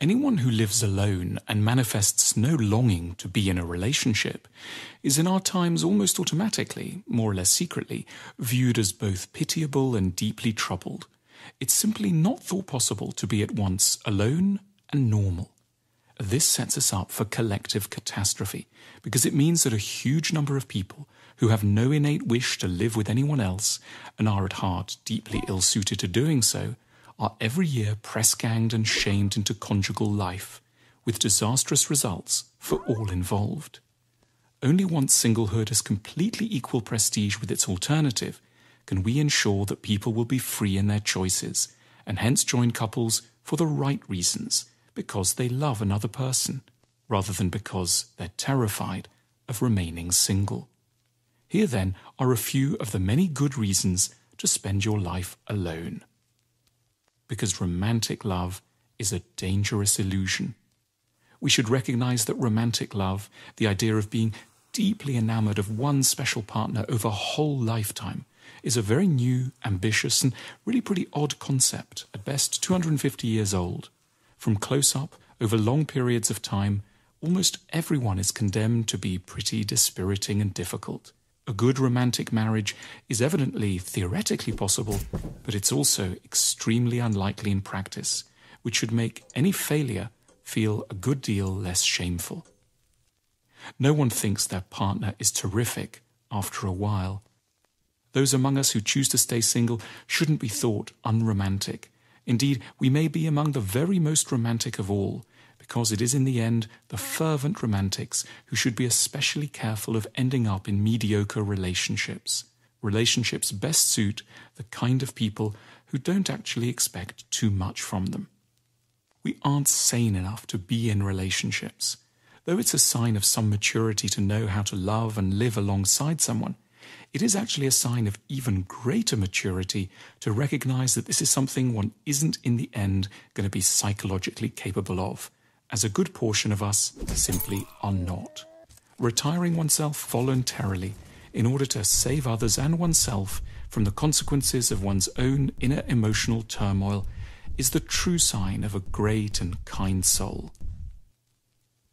Anyone who lives alone and manifests no longing to be in a relationship is in our times almost automatically, more or less secretly, viewed as both pitiable and deeply troubled. It's simply not thought possible to be at once alone and normal. This sets us up for collective catastrophe, because it means that a huge number of people who have no innate wish to live with anyone else and are at heart deeply ill-suited to doing so are every year press-ganged and shamed into conjugal life, with disastrous results for all involved. Only once singlehood has completely equal prestige with its alternative can we ensure that people will be free in their choices and hence join couples for the right reasons, because they love another person, rather than because they're terrified of remaining single. Here, then, are a few of the many good reasons to spend your life alone. Because romantic love is a dangerous illusion. We should recognize that romantic love, the idea of being deeply enamored of one special partner over a whole lifetime, is a very new, ambitious, and really pretty odd concept, at best 250 years old. From close up, over long periods of time, almost everyone is condemned to be pretty dispiriting and difficult. A good romantic marriage is evidently theoretically possible, but it's also extremely unlikely in practice, which should make any failure feel a good deal less shameful. No one thinks their partner is terrific after a while. Those among us who choose to stay single shouldn't be thought unromantic. Indeed, we may be among the very most romantic of all, because it is in the end the fervent romantics who should be especially careful of ending up in mediocre relationships. Relationships best suit the kind of people who don't actually expect too much from them. We aren't sane enough to be in relationships. Though it's a sign of some maturity to know how to love and live alongside someone, it is actually a sign of even greater maturity to recognize that this is something one isn't in the end going to be psychologically capable of, as a good portion of us simply are not. Retiring oneself voluntarily in order to save others and oneself from the consequences of one's own inner emotional turmoil is the true sign of a great and kind soul.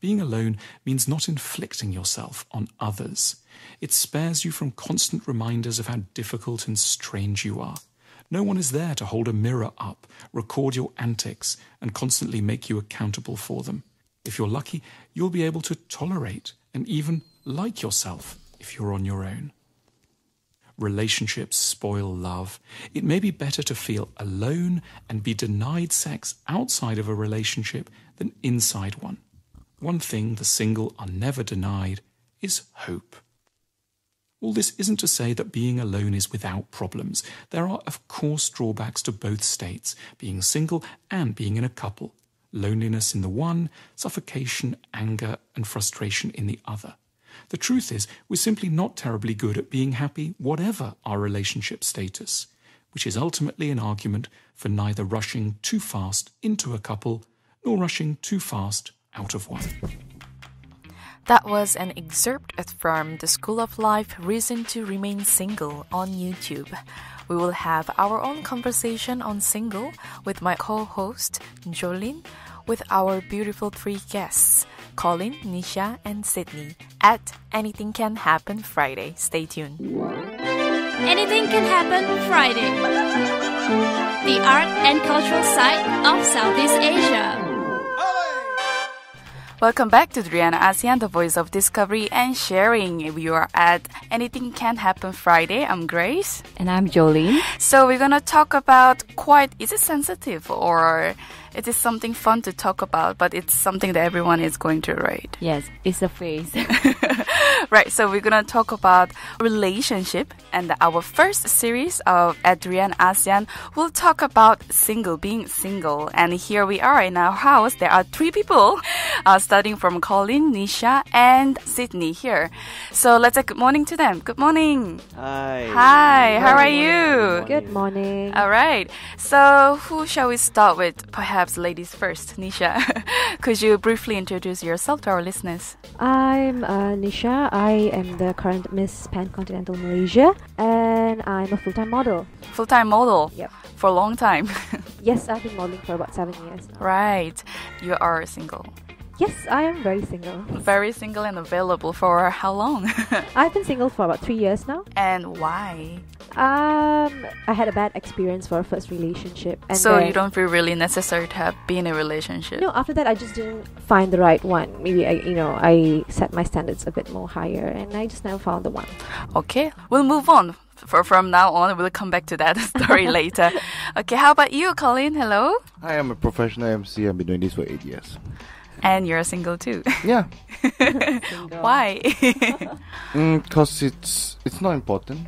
Being alone means not inflicting yourself on others. It spares you from constant reminders of how difficult and strange you are. No one is there to hold a mirror up, record your antics, and constantly make you accountable for them. If you're lucky, you'll be able to tolerate and even like yourself if you're on your own. Relationships spoil love. It may be better to feel alone and be denied sex outside of a relationship than inside one. One thing the single are never denied is hope. All this isn't to say that being alone is without problems. There are, of course, drawbacks to both states, being single and being in a couple. Loneliness in the one, suffocation, anger, and frustration in the other. The truth is, we're simply not terribly good at being happy, whatever our relationship status, which is ultimately an argument for neither rushing too fast into a couple nor rushing too fast out of one. That was an excerpt from the School of Life Reason to Remain Single on YouTube. We will have our own conversation on single with my co-host Jolene, with our beautiful three guests Colin, Nisha and Sidney at Anything Can Happen Friday. Stay tuned. Anything Can Happen Friday, the art and cultural site of Southeast Asia. Welcome back to Durian ASEAN, the voice of discovery and sharing. You are at Anything Can Happen Friday. I'm Grace. And I'm Jolene. So we're going to talk about is it sensitive or it is something fun to talk about, but it's something that everyone is going through, right? Yes, it's a phase. Right, so we're going to talk about relationship, and our first series of Durian ASEAN will talk about being single. And here we are in our house. There are three people. Starting from Colin, Nisha, and Sidney here. So let's say good morning to them. Good morning. Hi. Hi, how are you? Good morning. All right. So who shall we start with? Perhaps ladies first. Nisha, could you briefly introduce yourself to our listeners? I'm Nisha. I am the current Miss Pan-Continental Malaysia, and I'm a full-time model. Full-time model? Yep. For a long time. Yes, I've been modeling for about 7 years now. Right. You are single. Yes, I am very single. Very single and available for how long? I've been single for about 3 years now. And why? I had a bad experience for a first relationship. And so you don't feel really necessary to have been in a relationship? No, after that I just didn't find the right one. Maybe I set my standards a bit more higher and I just never found the one. Okay, we'll move on. From now on, we'll come back to that story later. Okay, how about you, Colin? Hello? I am a professional MC. I've been doing this for 8 years. And you're single too. Yeah. Single. Why? Because it's not important.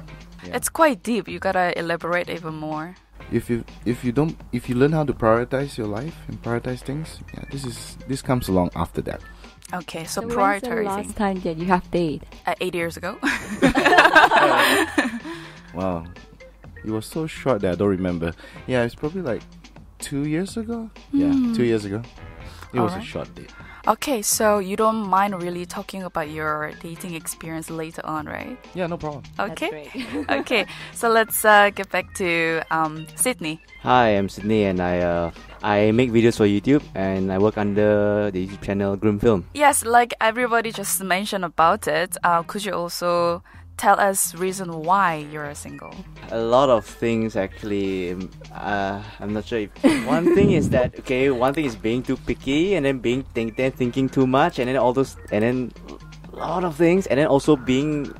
Yeah. It's quite deep. You gotta elaborate even more. If you learn how to prioritize your life and prioritize things, yeah, this comes along after that. Okay, so prioritizing. When's the last time that you have dated? 8 years ago. Wow, it was so short that I don't remember. Yeah, it's probably like 2 years ago. Mm. Yeah, 2 years ago. It was a short date. Okay, so you don't mind really talking about your dating experience later on, right? Yeah, no problem. Okay. That's great. Okay, so let's get back to Sidney. Hi, I'm Sidney and I make videos for YouTube and I work under the YouTube channel Grim Film. Yes, like everybody just mentioned about it, could you also tell us reason why you're single? A lot of things actually. I'm not sure. One thing is that one thing is being too picky, and then thinking too much, and then all those, and then a lot of things, and then also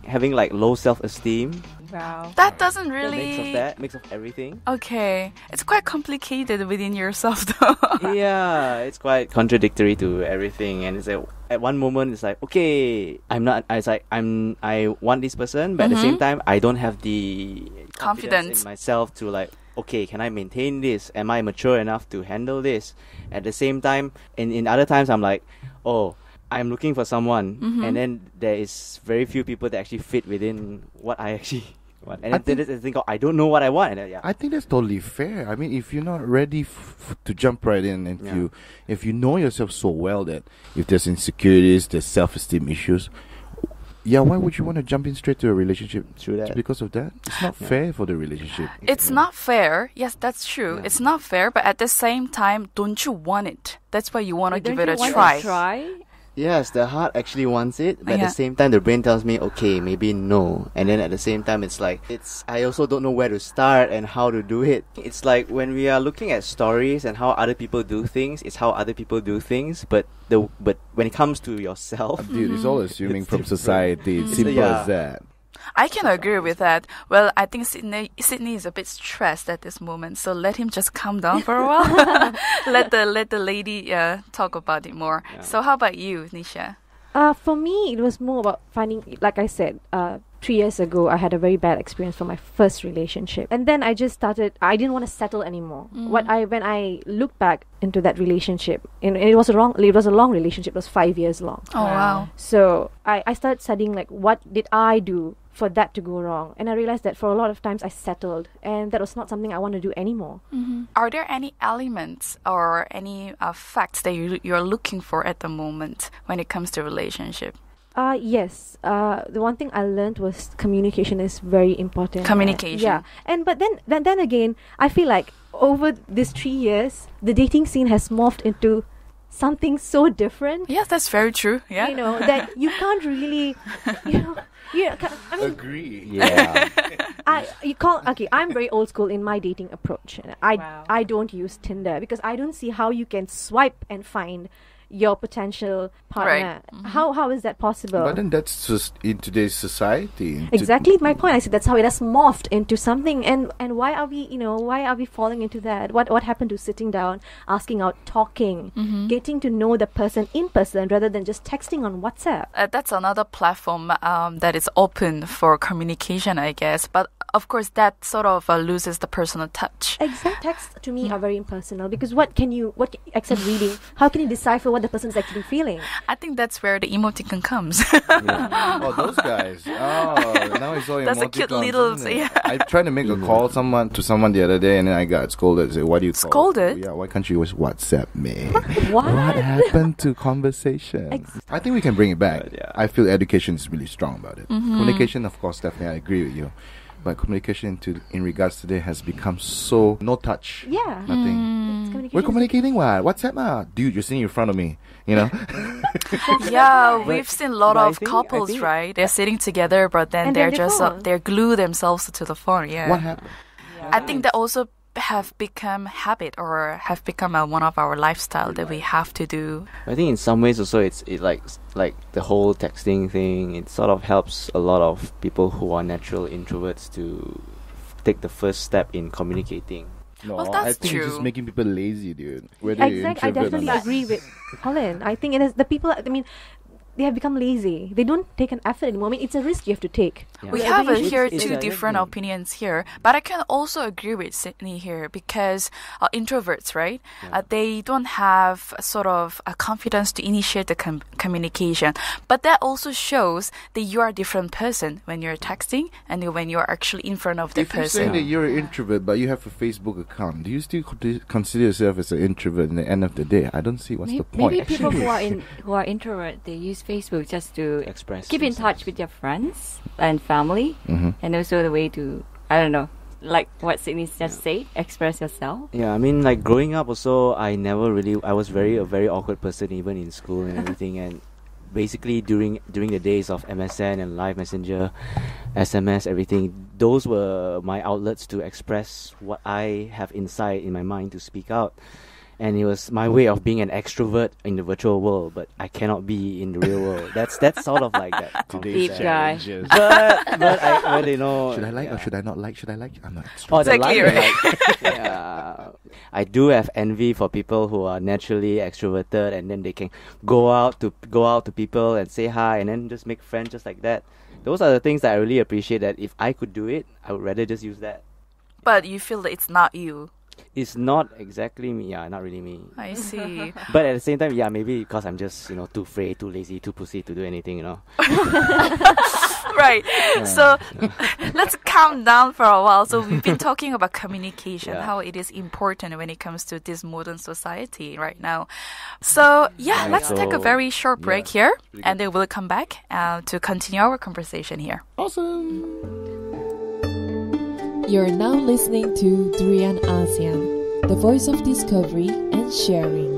having like low self-esteem. Wow. That doesn't really... mix of everything. Okay. It's quite complicated within yourself though. Yeah, it's quite contradictory to everything. And it's like, at one moment it's like, okay, I want this person, but at the same time, I don't have the confidence in myself to like, okay, can I maintain this? Am I mature enough to handle this? At the same time, in other times I'm like, oh, I'm looking for someone, and then there is very few people that actually fit within what I actually... And then there's a thing called, I don't know what I want. And, yeah. I think that's totally fair. I mean, if you're not ready to jump right in, and if you know yourself so well that if there's insecurities, there's self-esteem issues, yeah, why would you want to jump in straight to a relationship? True that. Because of that? It's not fair for the relationship. It's not fair. Yes, that's true. Yeah. It's not fair, but at the same time, don't you want it? That's why you want to give it a try. Yes, the heart actually wants it, but at the same time, the brain tells me, okay, maybe no. And then at the same time, it's like, I also don't know where to start and how to do it. It's like when we are looking at stories and how other people do things, but when it comes to yourself... Dude, it's all assuming it's from different. Society. It's simple as that. I can agree with that. Well, I think Sidney is a bit stressed at this moment, so let him just calm down for a while. let the lady talk about it more. Yeah. So how about you, Nisha? For me, it was more about finding, like I said, 3 years ago, I had a very bad experience for my first relationship. And then I just started, I didn't want to settle anymore. Mm-hmm. When I looked back into that relationship, and it was a long relationship, it was 5 years long. Oh, wow. So I started studying, like, what did I do for that to go wrong? And I realized that for a lot of times I settled, and that was not something I want to do anymore. Mm-hmm. Are there any elements or any facts that you're looking for at the moment when it comes to relationship? Yes. The one thing I learned was communication is very important. Communication. Yeah. And but then again, I feel like over these 3 years, the dating scene has morphed into something so different. Yes, that's very true. Yeah. You know, that you can't really, I mean, agree. Yeah. I'm very old school in my dating approach. I don't use Tinder because I don't see how you can swipe and find your potential partner. Right. Mm-hmm. How is that possible? But then that's just in today's society. Exactly my point. I said that's how it has morphed into something. And why are we falling into that? What happened to sitting down, asking out, talking, getting to know the person in person rather than just texting on WhatsApp? That's another platform that is open for communication, I guess. But of course, that sort of loses the personal touch. Exact texts to me are very impersonal because what except reading, how can you decipher what the person is actually feeling? I think that's where the emoticon comes. Yeah. Oh, those guys! Oh, now it's all emoticons. That's a cute little. Yeah. I tried to make a call to someone the other day, and then I got scolded. I said, "Why do you call?" Scolded? Yeah. Why can't you use WhatsApp me? What happened to conversation? I think we can bring it back. But, yeah. I feel education is really strong about it. Communication, of course, definitely. I agree with you. But communication in regards today has become so no touch. Yeah. Nothing. We're communicating what? WhatsApp, dude, you're sitting in front of me, you know? Yeah, we've seen a lot of couples, right? They're sitting together, but then they're just, they're glue themselves to the phone, yeah. What happened? Yeah. I think that also have become habit or have become one of our lifestyle that we have to do. I think in some ways also it's like the whole texting thing, it sort of helps a lot of people who are natural introverts to take the first step in communicating. No, well, that's I think true. It's just making people lazy, dude. Exactly, I definitely agree with Colin. I think it is the people, I mean, they have become lazy. They don't take an effort anymore. I mean, it's a risk you have to take. Yeah. We have here two different opinions here, but I can also agree with Sidney here because introverts, right? Yeah. They don't have sort of a confidence to initiate the communication. But that also shows that you are a different person when you're texting and when you're actually in front of the person. If you're saying that you're an introvert but you have a Facebook account, do you still consider yourself as an introvert in the end of the day? I don't see what's the point. Maybe people who are introvert, they use Facebook just to express keep in touch with your friends and family, and also the way to, I don't know, like what Sidney just said, express yourself. Yeah, I mean, like growing up also, I was a very awkward person even in school and everything, and basically during the days of MSN and Live Messenger, SMS, everything, those were my outlets to express what I have inside in my mind to speak out. And it was my way of being an extrovert in the virtual world, but I cannot be in the real world. That's sort of like that. Deep guy. But you know, should I like or should I not like? Should I like? I'm not extrovert. Oh, exactly, right? Yeah. I do have envy for people who are naturally extroverted, and then they can go out to people and say hi, and then just make friends just like that. Those are the things that I really appreciate. That if I could do it, I would rather just use that. But you feel that it's not you. It's not exactly me, not really me. I see. But at the same time, maybe because I'm just, too afraid, too lazy, too pussy to do anything, Right. So let's calm down for a while. So we've been talking about communication, how it is important when it comes to this modern society right now. So let's take a very short break here, and then we'll come back to continue our conversation here. Awesome. You're now listening to Durian ASEAN, the voice of discovery and sharing.